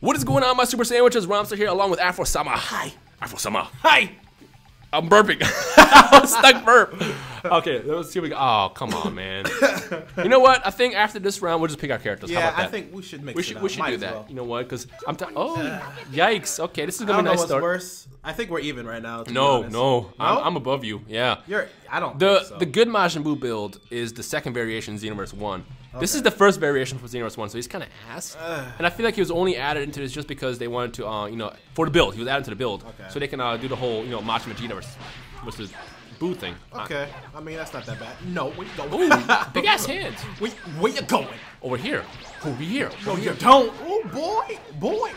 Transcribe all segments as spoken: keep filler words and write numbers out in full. What is going on, my Super Sandwiches? Rhymestyle here, along with Afro Sama. Hi, Afro Sama. Hi. I'm burping. I was stuck burp. Okay, let's see what we got. Oh, come on, man. You know what? I think after this round, we'll just pick our characters. Yeah, how about that? I think we should mix we should, it up. We should Might do that. Well. You know what? Because I'm tired. Oh, yikes. Okay, this is going to be a nice start. Worse. I think we're even right now. No, no. I'm, I'm above you. Yeah. You're, I don't the, think so. The good Majin Buu build is the second variation in Xenoverse one. Okay. This is the first variation from Xenoverse one, so he's kind of ass. Uh, and I feel like he was only added into this just because they wanted to, uh, you know, for the build. He was added to the build. Okay. So they can uh, do the whole, you know, Majin Vegeta versus Buu thing. Okay. I, I mean, that's not that bad. No, where you going? Ooh, big ass hands. Where, where you going? Over here. Over here. Over no, here. You don't. Oh, boy. Boy.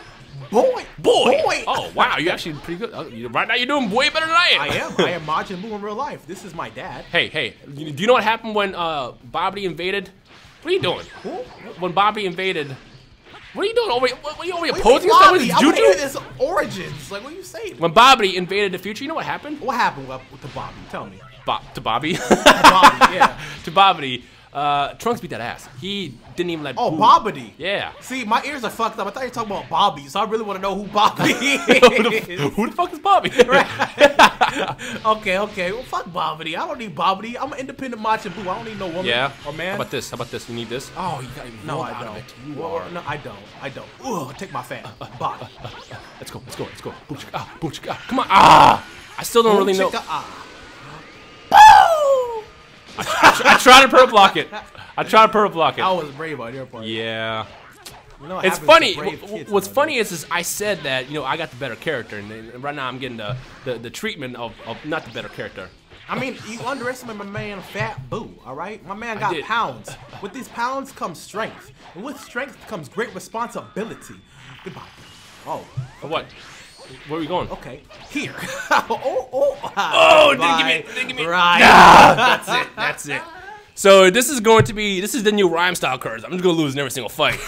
Boy. Boy. Boy. Oh, wow. You're actually pretty good. Uh, you, right now, you're doing way better than I am. I am. I am Majin Buu in real life. This is my dad. Hey, hey. You, do you know what happened when uh, Babidi invaded? What are you doing? Who? When Bobby invaded, what are you doing? Over, what are you over opposing stuff with Juju? It's origins. Like, what are you saying? When Bobby invaded the future, you know what happened? What happened with the Bobby? Tell me. Bo to Bobby. To Bobby, yeah. To Bobby. Uh, Trunks beat that ass. He didn't even let. Oh, Babidi. Yeah. See, my ears are fucked up. I thought you were talking about Bobby, so I really want to know who Bobby is. who, the, who the fuck is Bobby? Right. okay, okay. Well, fuck Babidi. I don't need Babidi. I'm an independent Majin Buu. I don't need no woman yeah. or man. How about this? How about this? You need this? Oh, you got even. No, I don't. Out of it. You well, are. No, I don't. I don't. Ugh, take my fat. Uh, uh, Bobby. Uh, uh, uh, let's go. Let's go. Let's go. Boo chicka. Boo chicka. Come on. Ah! I still don't Boo really know. Ah. Boo! I, I, I try to purple block it. I try to purple block it. I was brave on your part. Yeah. You know it's funny. What's funny is, is I said that, you know, I got the better character, and then right now I'm getting the, the, the treatment of, of not the better character. I mean, you underestimate my man Fat Boo, all right? My man got pounds. With these pounds comes strength. And with strength comes great responsibility. Goodbye. Oh. Okay. What? Where are we going? Okay, here. oh, oh, oh! Didn't give me, didn't give me. Right. Nah, that's it. That's it. So this is going to be. This is the new rhyme style curves. I'm just gonna lose in every single fight.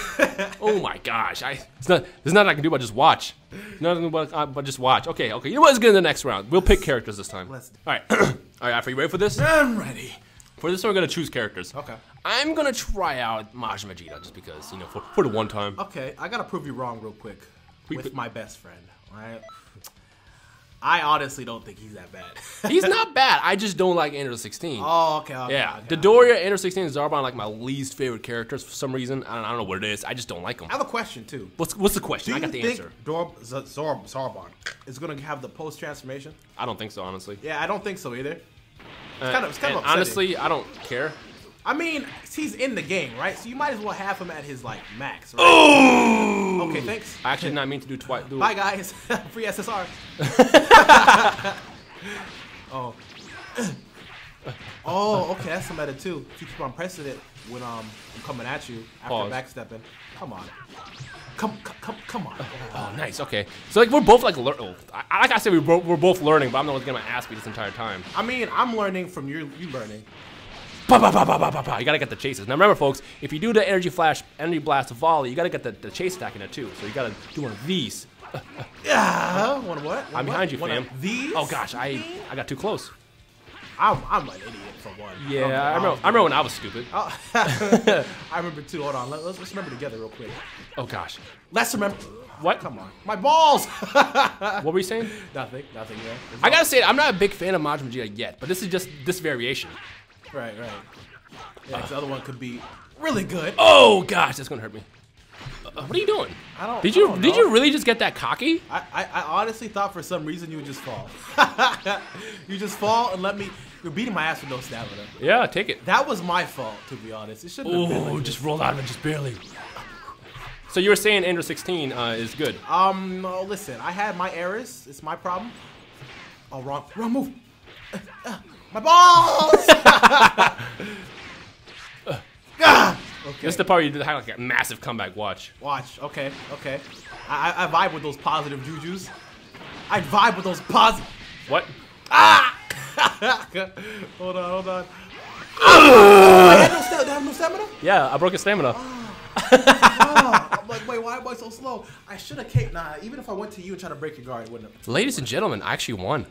oh my gosh! I. It's not. There's nothing I can do but just watch. Nothing but uh, but just watch. Okay, okay. You know what? Let's get in the next round. We'll pick characters this time. Let's do it. All right. All right. After you ready for this? I'm ready. For this, we're gonna choose characters. Okay. I'm gonna try out Majin Vegeta just because, you know, for for the one time. Okay, I gotta prove you wrong real quick. We with my best friend. I, I honestly don't think he's that bad. he's not bad. I just don't like Ender sixteen. Oh, okay. okay yeah. Okay, Dodoria, okay. Ender sixteen, and Zarbon are like my least favorite characters for some reason. I don't, I don't know what it is. I just don't like them. I have a question, too. What's, what's the question? Do I got the answer. Do you think Zarbon is going to have the post-transformation? I don't think so, honestly. Yeah, I don't think so either. It's uh, kind of, it's kind of upsetting. Honestly, I don't care. I mean, he's in the game, right? So you might as well have him at his, like, max, right? Ooh! Okay, thanks. I actually did not mean to do twice. Bye, guys. Free S S R. oh. oh, okay, that's the meta, too. If you keep on pressing it when um, I'm coming at you after Pause. backstepping. Come on. Come, come, come on. Oh, nice, okay. So, like, we're both, like, learning. Like I said, we we're, we're both learning, but I'm the one that's getting my ass beat this entire time. I mean, I'm learning from your, you learning. Bah, bah, bah, bah, bah, bah, bah. You gotta get the chases. Now remember, folks, if you do the energy flash, energy blast volley, you gotta get the, the chase attack in it too. So you gotta do one of these. Yeah, one of what? One I'm behind what? you, one fam. These? Oh gosh, I I got too close. I'm I'm an idiot for one. Yeah, I, I remember. I remember when I was stupid. Oh. I remember too. Hold on, let's let's remember together real quick. Oh gosh, let's remember. What? Come on. My balls! what were you saying? Nothing. Nothing. Yeah. It's I gotta say, I'm not a big fan of Majin Vegeta yet, but this is just this variation. Right, right. Yeah, uh, the other one could be really good. Oh gosh, that's gonna hurt me. Uh, what are you doing? I don't. Did you I don't know. Did you really just get that cocky? I, I I honestly thought for some reason you would just fall. you just fall and let me. You're beating my ass with no stamina. Yeah, take it. That was my fault, to be honest. It shouldn't. Oh, like just rolled out of it just barely. So you were saying Ender sixteen uh, is good? Um, no, listen, I had my errors. It's my problem. Oh, wrong, wrong move. Uh, uh. My balls! uh, ah! Okay. This is the part you did like a massive comeback. Watch. Watch. Okay. Okay. I, I vibe with those positive jujus. I vibe with those positive. What? Ah! hold on. Hold on. I had no, did I have no stamina? Yeah, I broke his stamina. Oh. oh. I'm like, wait, why am I so slow? I should have came. Nah, even if I went to you and tried to break your guard, it wouldn't have. Ladies and gentlemen, I actually won.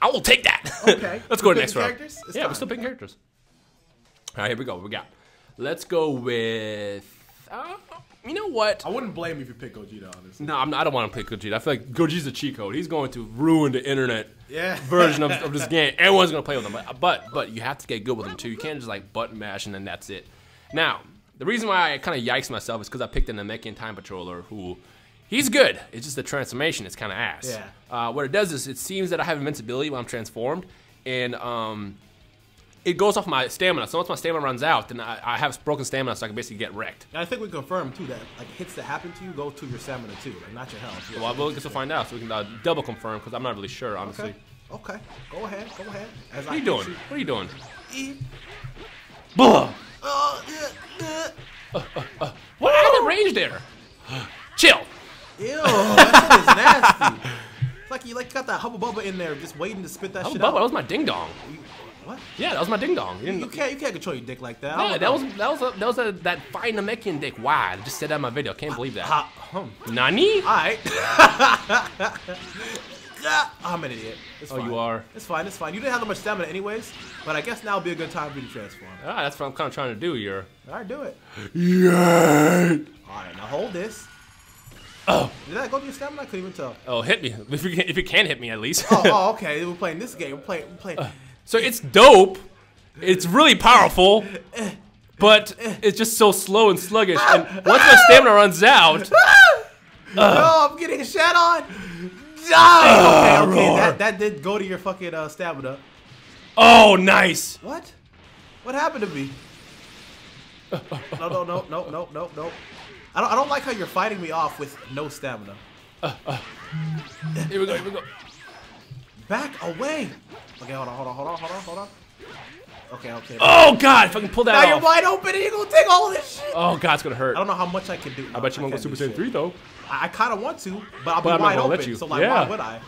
I will take that. Okay. Let's go to the next round. It's yeah, time. We're still picking characters. All right, here we go. What we got? Let's go with. Uh, You know what? I wouldn't blame you if you pick Gogeta, honestly. No, I'm not, I don't want to pick Gogeta. I feel like Gogeta's a cheat code. He's going to ruin the internet yeah. version of, of this game. Everyone's going to play with him. But, but but you have to get good with him, too. You can't just, like, button mash and then that's it. Now, the reason why I kind of yikes myself is because I picked a Namekian Time Patroler who... He's good. It's just the transformation. It's kind of ass. Yeah. Uh, what it does is it seems that I have invincibility when I'm transformed, and um, it goes off my stamina. So once my stamina runs out, then I, I have broken stamina, so I can basically get wrecked. And I think we confirmed, too, that like hits that happen to you go to your stamina, too, like not your health. Well, we'll get to find out, so we can uh, double confirm, because I'm not really sure, honestly. Okay. Okay. Go ahead. Go ahead. As what are you doing? You. What are you doing? E Buh! Oh, yeah, yeah. Uh, uh, uh. What out of range there? Chill. Ew, that shit is nasty. It's like you like got that Hubba Bubba in there just waiting to spit that Hubba shit out. Hubba Bubba, that was my ding dong. You, what? Yeah, that was my ding dong. You, you can't you can't control your dick like that. Yeah, no, that was that was a, that was a, that fine Namekian dick. Why? Wow, I just said that in my video. Can't believe that. Uh, hum. Nani? All right. I'm an idiot. It's fine. Oh, you are. It's fine. It's fine. You didn't have that much stamina anyways, but I guess now would be a good time for you to transform. All right, that's what I'm kind of trying to do here. All right, do it. Yeah. All right, now hold this. Oh. Did that go to your stamina? I couldn't even tell. Oh, hit me. If you can, if you can hit me, at least. oh, oh, okay. We're playing this game. We're playing. We're playing. Uh, so it's dope. It's really powerful. But it's just so slow and sluggish. And once my stamina runs out. No, uh, I'm getting shat on. Uh, okay, okay. That, that did go to your fucking uh, stamina. Oh, nice. What? What happened to me? No, no, no, no, no, no, no. I don't, I don't like how you're fighting me off with no stamina. Uh, uh. Here we go, here we go. Back away. Okay, hold on, hold on, hold on, hold on, hold on. Okay, okay. Oh, God, if I can pull that now off. Now you're wide open and you're going to take all of this shit. Oh, God, it's going to hurt. I don't know how much I can do. No, I bet you won't go Super Saiyan three, though. I, I kind of want to, but I'll be but wide open, so like, yeah. Why would I?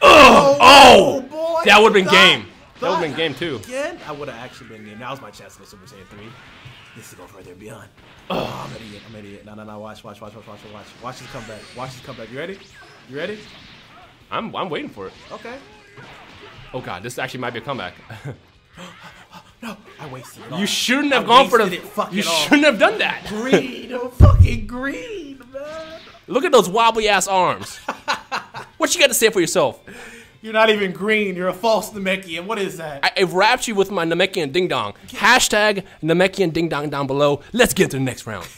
Oh, oh, oh boy, that would have been die, game. Die. That would have been game, too. Again? I would have actually been game. That was my chance to go Super Saiyan three. This to go further beyond. Oh, I'm an idiot. I'm an idiot. No, no, no. Watch, watch, watch, watch, watch, watch. Watch this comeback. Watch this comeback. You ready? You ready? I'm, I'm waiting for it. Okay. Oh God, this actually might be a comeback. No, I wasted it all. You shouldn't have I gone for the. You shouldn't all. have done that. Green, oh fucking green, man. Look at those wobbly ass arms. What you got to say for yourself? You're not even green. You're a false Namekian. What is that? I, I wrapped you with my Namekian Ding Dong. Yeah. Hashtag Namekian Ding Dong down below. Let's get to the next round.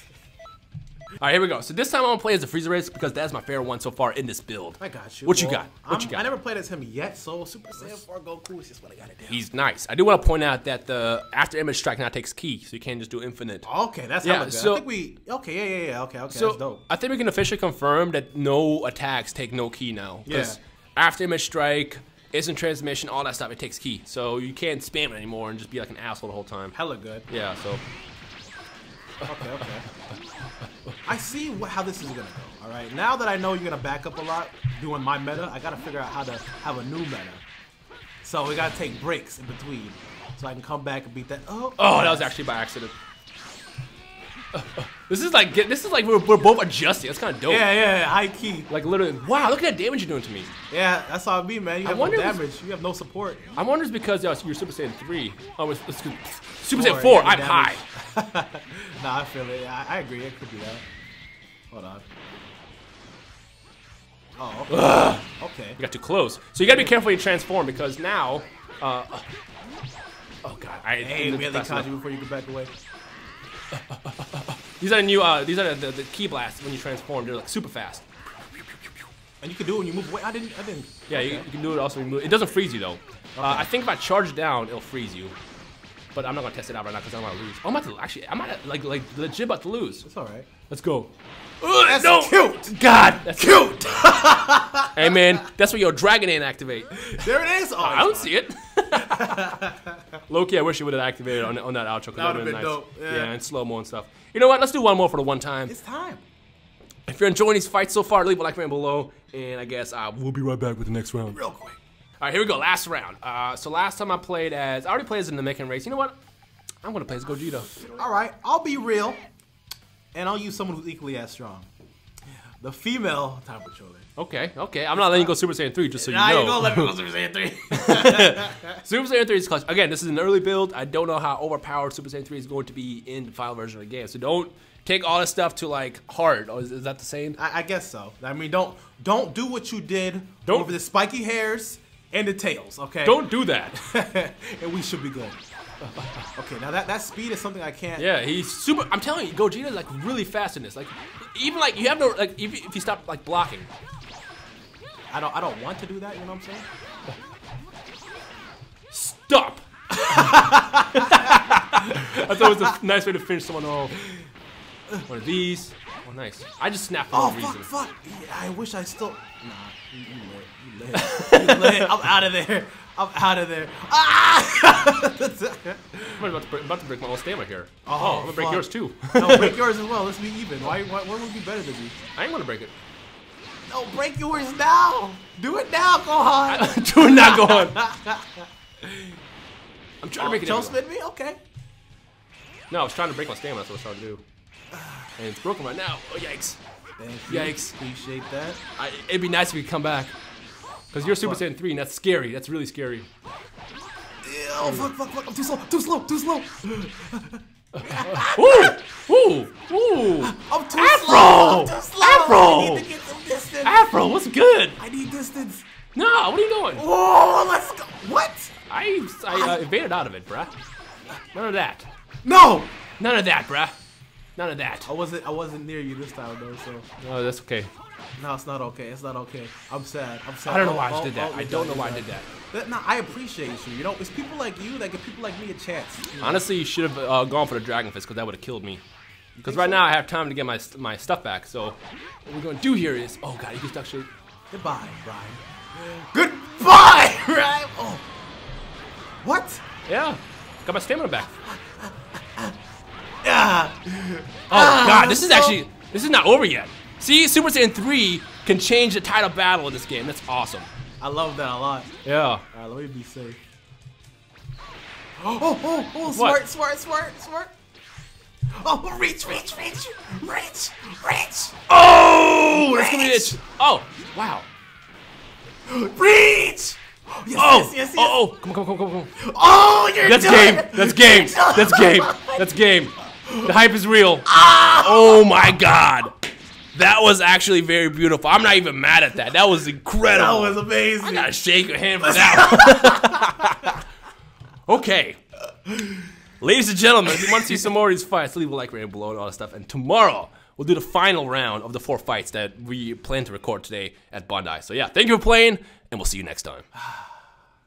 All right, here we go. So this time I'm going to play as the Freezer race because that's my favorite one so far in this build. I got you. What boy. you got? What I'm, you got? I never played as him yet, so Super Saiyan four Goku is just what I got to do. He's nice. I do want to point out that the after image strike now takes key, so you can't just do infinite. Okay, that's yeah, how it's so, I think we... Okay, yeah, yeah, yeah. Okay, okay, so that's dope. I think we can officially confirm that no attacks take no key now. Yeah. After image strike, instant transmission, all that stuff, it takes key. So you can't spam it anymore and just be like an asshole the whole time. Hella good. Yeah, so. Okay, okay. I see what, how this is gonna go, all right? Now that I know you're gonna back up a lot doing my meta, I gotta figure out how to have a new meta. So we gotta take breaks in between so I can come back and beat that. Oh, oh that was actually by accident. Uh, uh, this is like, this is like we're, we're both adjusting. That's kind of dope. Yeah, yeah, yeah, high key. Like literally, wow, look at that damage you're doing to me. Yeah, that's all I mean, man. You have no damage. You have no support. I wonder if because yo, you're Super Saiyan three. Oh, it's, it's, it's Super Saiyan four, I'm damage. high. Nah, I feel it. I, I agree. It could be that. Hold on. Oh, okay. Ugh. Okay. You got too close. So you got to be careful when you transform because now, uh, oh God. I, hey, we had to catch you before you could back away. Uh, uh, uh, uh, uh. These are the new. Uh, these are the, the key blasts when you transform. They're like super fast. And you can do it when you move away. I didn't. I didn't. Yeah, okay. you, you can do it also when you move. It doesn't freeze you though. Okay. Uh, I think if I charge down, it'll freeze you. But I'm not gonna test it out right now because I don't want to lose. Oh, I'm about to actually. I'm not like like legit about to lose. It's all right. Let's go. Ugh, that's no. cute. God, that's cute. Hey man, that's where your dragon ain't activate. There it is. Oh, I don't see it. Loki, I wish you would have activated on on that outro. That would have been, been nice. dope. Yeah. yeah, and slow mo and stuff. You know what? Let's do one more for the one time. It's time. If you're enjoying these fights so far, leave a like, comment below, and I guess uh, we'll be right back with the next round. Real quick. All right, here we go. Last round. Uh, so last time I played as I already played as in the Namekian race. You know what? I'm gonna play as Gogeta. All right, I'll be real, and I'll use someone who's equally as strong. The female Time Patroler. Okay, okay. I'm not letting you go Super Saiyan three, just so you nah, know. Nah, you don't let me go Super Saiyan three. Super Saiyan three is clutch. Again, this is an early build. I don't know how overpowered Super Saiyan three is going to be in the final version of the game, so don't take all this stuff to like heart. Or is, is that the saying? I, I guess so. I mean, don't don't do what you did don't, over the spiky hairs and the tails. Okay. Don't do that. And we should be good. Okay, now that that speed is something I can't. Yeah, he's super. I'm telling you, Gogeta like really fast in this. Like, even like you have no like if if you stop like blocking. I don't I don't want to do that. You know what I'm saying? Stop. I thought it was a nice way to finish someone off. One of these. Oh, nice. I just snapped for oh, no reason. Oh, fuck, fuck. I wish I still. Nah, you lit. You lit. You lit. I'm out of there. I'm out of there. Ah! I'm about to, break, about to break my whole stamina here. Oh, oh I'm gonna break fuck. yours too. No, break yours as well. Let's be even. Why? Why? What would be better than you? I ain't gonna break it. No, break yours now. Do it now, Gohan. Do it now, Gohan. I'm trying oh, to make it. Don't spin me? Okay. No, I was trying to break my stamina. That's what I was trying to do. And it's broken right now. Oh, yikes. Thank yikes. You. Appreciate that. I, it'd be nice if you could come back. Because you're Super Saiyan three, and that's scary. That's really scary. Oh, fuck, fuck, fuck. I'm too slow, too slow, too slow. Ooh, ooh, ooh. I'm too Afro. slow. I'm too slow. Afro. I need to get some distance. Afro, what's good? I need distance. No, what are you doing? Whoa, let's go. What? I, I uh, evaded out of it, bruh. None of that. No. None of that, bruh. None of that. I wasn't I wasn't near you this time though, so. No, that's okay. No, it's not okay. It's not okay. I'm sad. I'm sad. I don't know why I did that. I don't know why I did that. That no, I appreciate you. You know, it's people like you that give people like me a chance. You know? Honestly, you should have uh, gone for the Dragon Fist because that would have killed me. Because right so? now I have time to get my my stuff back. So what we're gonna do here is oh god, he just actually goodbye, Ryan. Goodbye, Ryan. Oh, what? Yeah, got my stamina back. Yeah. Oh ah, god, this is so actually this is not over yet. See, Super Saiyan three can change the title battle of this game. That's awesome. I love that a lot. Yeah. Alright, let me be safe. Oh, oh, oh, oh smart, smart, smart, smart. Oh, reach, reach, reach, reach, reach. Oh, that's gonna be it. Oh, wow. Reach! Yes, oh, yes, yes, yes. oh, oh, come on, come on, come on, come on. Oh, you're That's done. game. That's game. That's game. That's game. The hype is real. Ah. Oh my god. That was actually very beautiful. I'm not even mad at that. That was incredible. That was amazing. I gotta shake your hand for that one. Okay. Ladies and gentlemen, if you want to see some more of these fights, leave a like, rating below and all that stuff. And tomorrow, we'll do the final round of the four fights that we plan to record today at Bandai. So yeah, thank you for playing, and we'll see you next time.